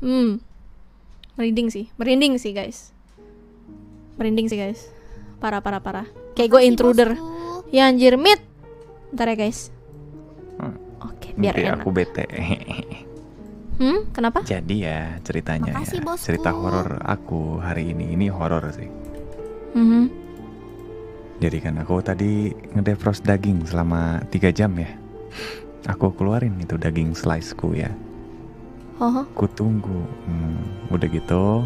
Hmm, merinding sih guys, parah. Kayak gue intruder. Bosku. Ya anjir, mid. Ntar ya guys. Oke, biar nanti enak. Aku bete. Kenapa? Jadi ya ceritanya. Makasih, ya, cerita horor aku hari ini horor sih. Jadi kan aku tadi ngedefrost daging selama 3 jam ya. Aku keluarin itu daging slice-ku ya. Ku tunggu, udah gitu,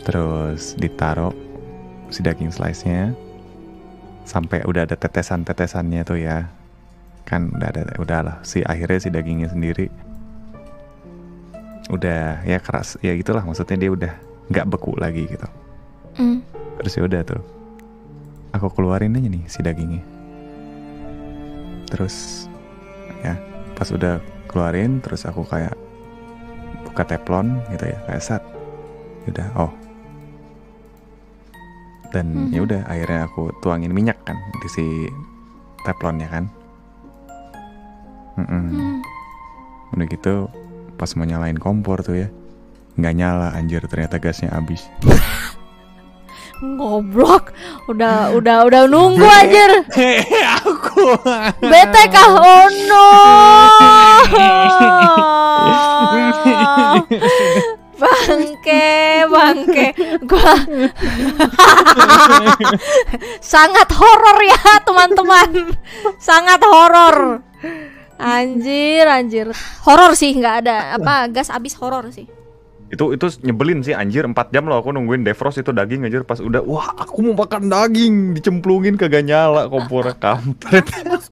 terus ditaruh si daging slice-nya sampai udah ada tetesan-tetesannya tuh ya, kan udah lah si akhirnya si dagingnya sendiri udah ya keras ya gitulah, maksudnya dia udah nggak beku lagi gitu. Terus ya udah tuh, aku keluarin aja nih si dagingnya, terus ya pas udah keluarin terus aku kayak buka teflon gitu ya, kayak sat, udah dan ya udah akhirnya aku tuangin minyak kan di si teflonnya kan. Udah gitu pas mau nyalain kompor tuh ya, nggak nyala anjir, ternyata gasnya habis. Ngoblok, udah nunggu anjir. Aku bete kah? Oh no, bangke, gua sangat horor ya teman-teman, sangat horor. Anjir, horor sih, nggak ada apa gas abis, horor sih. Itu nyebelin sih anjir, 4 jam loh aku nungguin defrost itu daging anjir, pas udah wah aku mau makan daging, dicemplungin kagak nyala kompor kampret.